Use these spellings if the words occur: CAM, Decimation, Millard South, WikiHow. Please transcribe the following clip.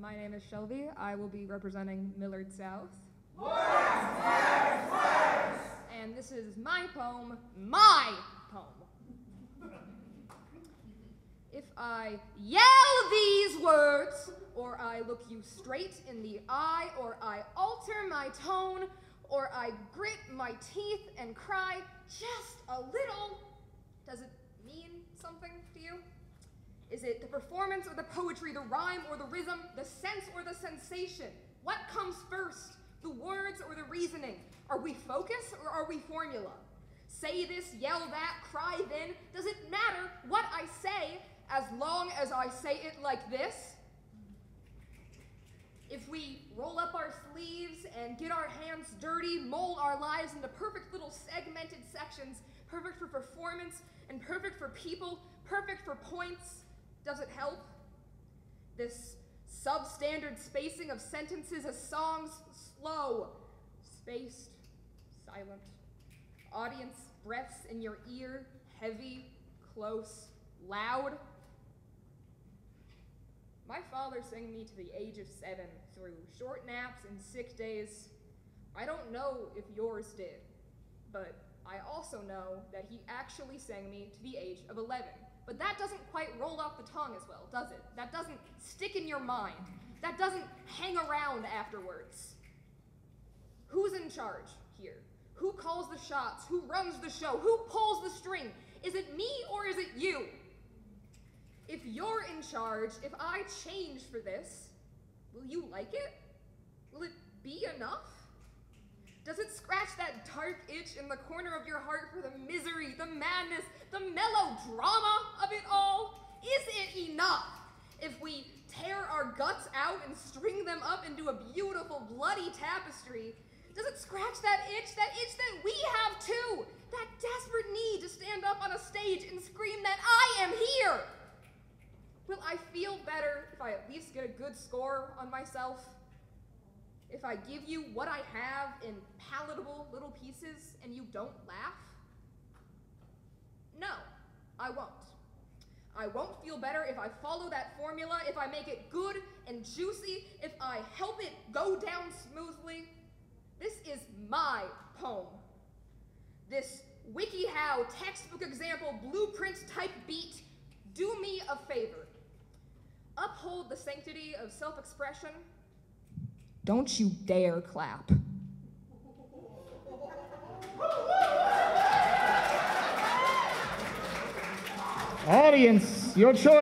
My name is Shelby. I will be representing Millard South. Words! And this is my poem, If I yell these words, or I look you straight in the eye, or I alter my tone, or I grit my teeth and cry just a little, does it mean something to you? Is it the performance or the poetry, the rhyme or the rhythm, the sense or the sensation? What comes first, the words or the reasoning? Are we focus or are we formula? Say this, yell that, cry then. Does it matter what I say as long as I say it like this? If we roll up our sleeves and get our hands dirty, mold our lives into perfect little segmented sections, perfect for performance and perfect for people, perfect for points, does it help? This substandard spacing of sentences as songs, slow, spaced, silent. Audience breaths in your ear, heavy, close, loud. My father sang me to the age of 7 through short naps and sick days. I don't know if yours did, but I also know that he actually sang me to the age of 11. But that doesn't quite roll off the tongue as well, does it? That doesn't stick in your mind. That doesn't hang around afterwards. Who's in charge here? Who calls the shots? Who runs the show? Who pulls the string? Is it me or is it you? If you're in charge, if I change for this, will you like it? Will it be enough? Does it scratch that dark itch in the corner of your heart for the misery, the madness, the melodrama of it all? Is it enough? If we tear our guts out and string them up into a beautiful bloody tapestry, does it scratch that itch that we have too? That desperate need to stand up on a stage and scream that I am here? Will I feel better if I at least get a good score on myself? If I give you what I have in palatable little pieces and you don't laugh? No, I won't. I won't feel better if I follow that formula, if I make it good and juicy, if I help it go down smoothly. This is my poem. This WikiHow textbook example blueprint type beat, do me a favor. Uphold the sanctity of self-expression. Don't you dare clap. Audience, your choice.